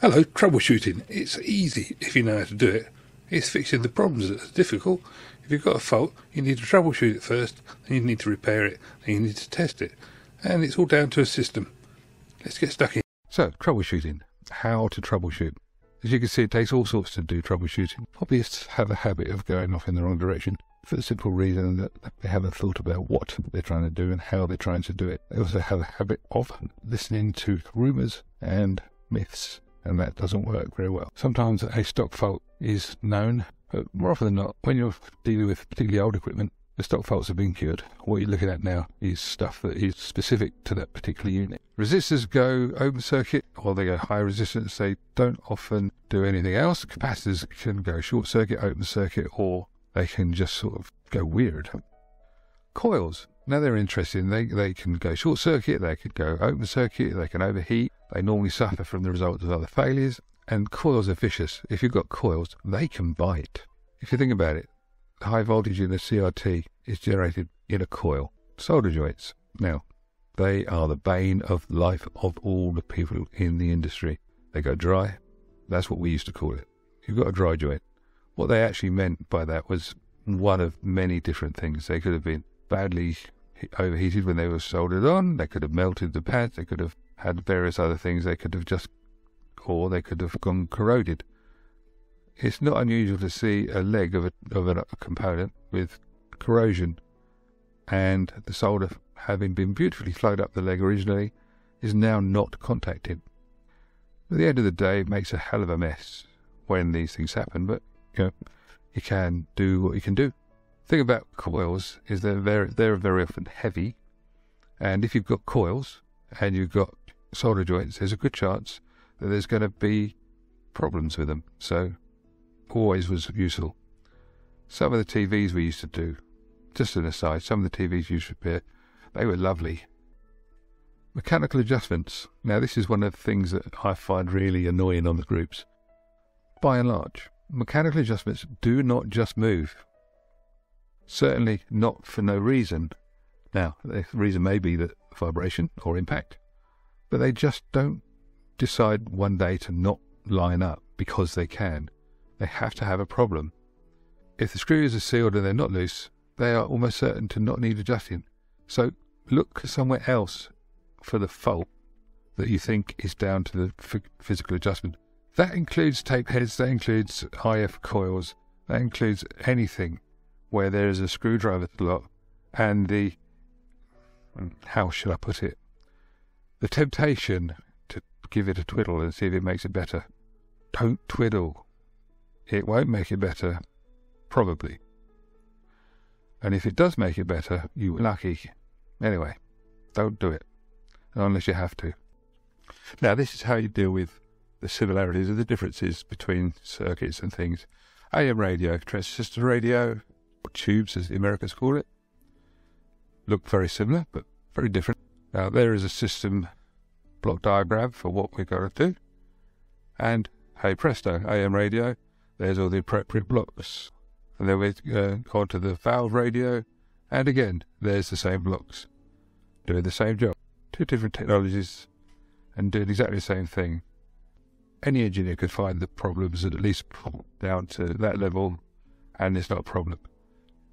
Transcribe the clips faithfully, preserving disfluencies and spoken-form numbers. Hello, troubleshooting. It's easy if you know how to do it. It's fixing the problems that's difficult. If you've got a fault, you need to troubleshoot it first, then you need to repair it, then you need to test it. And it's all down to a system. Let's get stuck in. So, troubleshooting. How to troubleshoot. As you can see, it takes all sorts to do troubleshooting. Hobbyists have a habit of going off in the wrong direction, for the simple reason that they haven't thought about what they're trying to do and how they're trying to do it. They also have a habit of listening to rumours and myths, and that doesn't work very well. Sometimes a stock fault is known, but more often than not, when you're dealing with particularly old equipment, the stock faults have been cured. What you're looking at now is stuff that is specific to that particular unit. Resistors go open circuit, or they go high resistance. They don't often do anything else. Capacitors can go short circuit, open circuit, or they can just sort of go weird. Coils, now they're interesting. They, they can go short circuit, they could go open circuit, they can overheat. They normally suffer from the result of other failures. And coils are vicious. If you've got coils, they can bite. If you think about it, the high voltage in the C R T is generated in a coil. Solder joints. Now, they are the bane of life of all the people in the industry. They go dry. That's what we used to call it. You've got a dry joint. What they actually meant by that was one of many different things. They could have been badly overheated when they were soldered on. They could have melted the pads. They could have had various other things. They could have just, or they could have gone corroded. It's not unusual to see a leg of a, of a component with corrosion, and the solder, having been beautifully flowed up the leg originally, is now not contacted. At the end of the day, it makes a hell of a mess when these things happen, but you know, you can do what you can do. The thing about coils is they're very, they're very often heavy, and if you've got coils and you've got solder joints, there's a good chance that there's going to be problems with them. So always was useful. Some of the T Vs we used to do, just an aside, some of the T Vs used to repair, they were lovely. Mechanical adjustments. Now this is one of the things that I find really annoying on the groups. By and large, mechanical adjustments do not just move. Certainly not for no reason. Now, the reason may be that vibration or impact, but they just don't decide one day to not line up because they can. They have to have a problem. If the screws are sealed and they're not loose, they are almost certain to not need adjusting. So look somewhere else for the fault that you think is down to the physical adjustment. That includes tape heads, that includes I F coils, that includes anything where there is a screwdriver slot and the, how should I put it, the temptation to give it a twiddle and see if it makes it better. Don't twiddle. It won't make it better, probably. And if it does make it better, you were lucky. Anyway, don't do it, unless you have to. Now, this is how you deal with the similarities and the differences between circuits and things. A M radio, transistor radio, or tubes as the Americans call it, look very similar, but very different. Now, there is a system block diagram for what we've got to do. And, hey presto, A M radio. There's all the appropriate blocks. And then we uh, go on to the valve radio, and again, there's the same blocks, doing the same job. Two different technologies, and doing exactly the same thing. Any engineer could find the problems at least down to that level, and it's not a problem.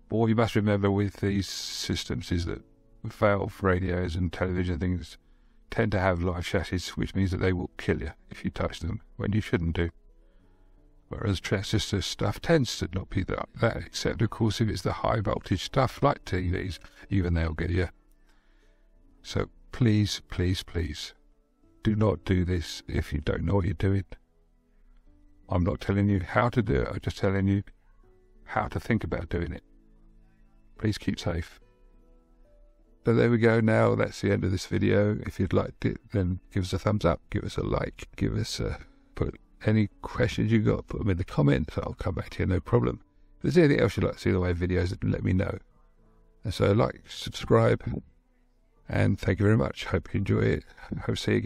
But what you must remember with these systems is that valve radios and television things tend to have live chassis, which means that they will kill you if you touch them when you shouldn't do. Whereas transistor stuff tends to not be that, that, except of course if it's the high voltage stuff like T Vs, even they'll get you. So please, please, please, do not do this if you don't know what you're doing. I'm not telling you how to do it, I'm just telling you how to think about doing it. Please keep safe. So there we go now, that's the end of this video. If you'd liked it, then give us a thumbs up, give us a like, give us a put. Any questions you got, put them in the comments. I'll come back to you, no problem. If there's anything else you'd like to see in the way of videos, let me know. And so like, subscribe, and thank you very much. Hope you enjoy it. Hope to see you again.